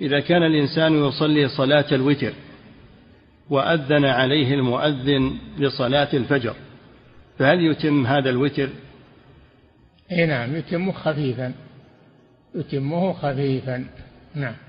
إذا كان الإنسان يصلي صلاة الوتر وأذن عليه المؤذن لصلاة الفجر فهل يتم هذا الوتر؟ نعم يتمه خفيفا، يتمه خفيفا. نعم.